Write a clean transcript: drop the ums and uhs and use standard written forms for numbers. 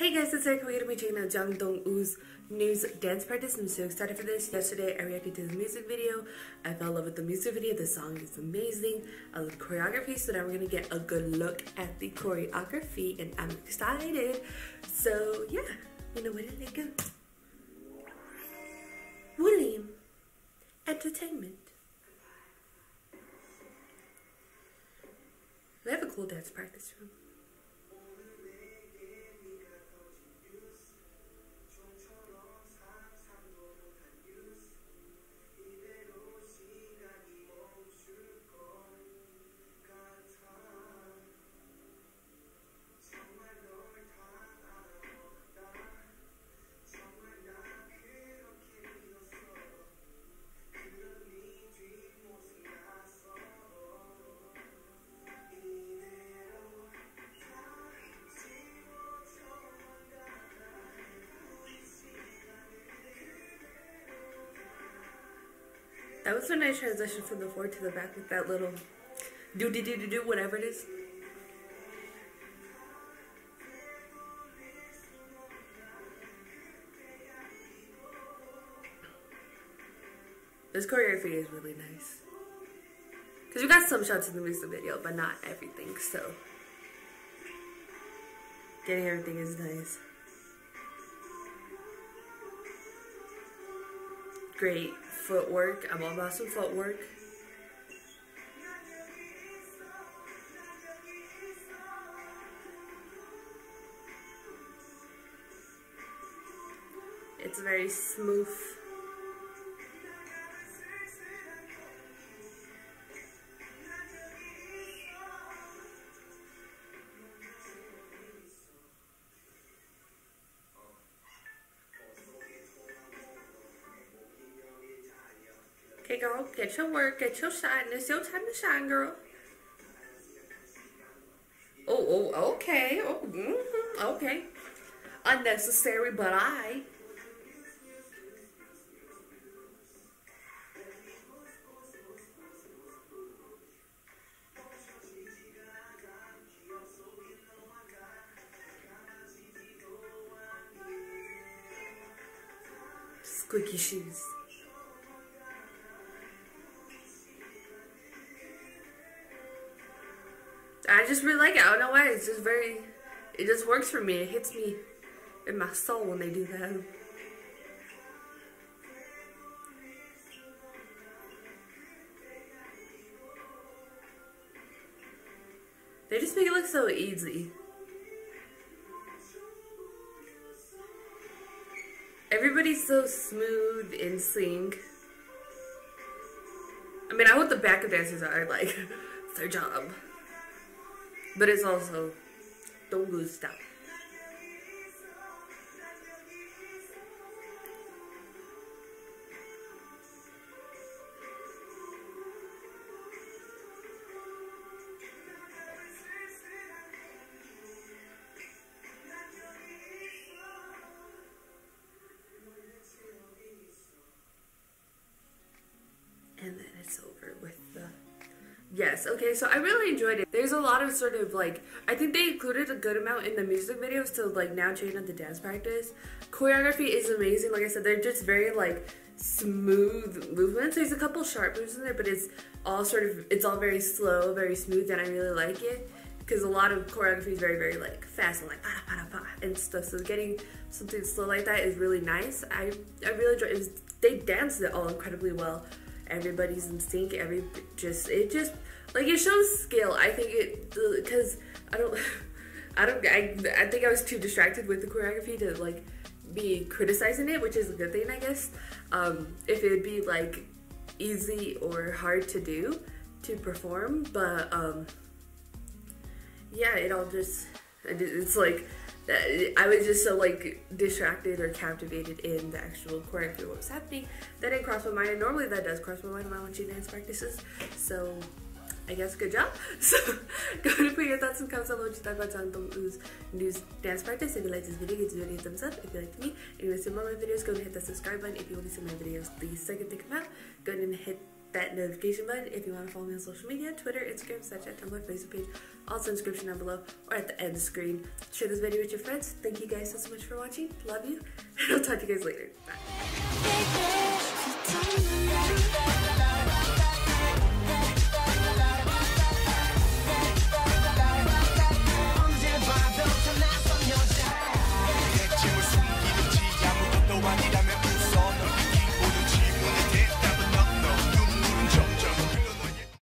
Hey guys, it's Erica. We're going to be checking out Jang Dong-woo's News dance practice. I'm so excited for this. Yesterday, I reacted to the music video. I fell in love with the music video. The song is amazing. I love choreography, so now we're going to get a good look at the choreography, and I'm excited. So, yeah, you know where did it go? Woollim Entertainment. They have a cool dance practice room. That was a nice transition from the forward to the back with that little do-do-do-do-do, whatever it is. This choreography is really nice. Because we got some shots in the music video, but not everything, so getting everything is nice. Great footwork. I'm all about some footwork. It's very smooth. Hey girl, get your work, get your shine. It's your time to shine, girl. Oh, okay. Oh, okay. Unnecessary, but I. Squeaky shoes. I just really like it. I don't know why. It's just very, it just works for me. It hits me in my soul when they do that. They just make it look so easy. Everybody's so smooth in sync. I mean, I hope the backup dancers are like, it's their job. But it's also don't lose stuff. And then it's over with the yes, okay, so I really enjoyed it. There's a lot of sort of like, I think they included a good amount in the music video, so like now changing up the dance practice. Choreography is amazing. Like I said, they're just very like smooth movements. There's a couple sharp moves in there, but it's all very slow, very smooth, and I really like it. Because a lot of choreography is very, very like fast and like pa pa pa and stuff. So getting something slow like that is really nice. I really enjoyed it. They danced it all incredibly well. Everybody's in sync. It just like it shows skill. I think it because I think I was too distracted with the choreography to like be criticizing it, which is a good thing, I guess. If it'd be like easy or hard to do to perform, but yeah, it all just it's like I was just so like distracted or captivated in the actual choreography, what was happening, that didn't cross my mind. And normally that does cross my mind when I want to dance practices. So I guess good job. So go ahead and put your thoughts and comments on what you thought about Jang Dong-woo's new dance practice. If you like this video, give this video a thumbs up. If you liked me and you want to see more of my videos, go ahead and hit that subscribe button. If you want to see my videos the second they come out, go ahead and hit that notification button if you want to follow me on social media, Twitter, Instagram, Snapchat, Tumblr, Facebook page, also in the description down below or at the end of the screen. Share this video with your friends. Thank you guys so much for watching. Love you, and I'll talk to you guys later. Bye.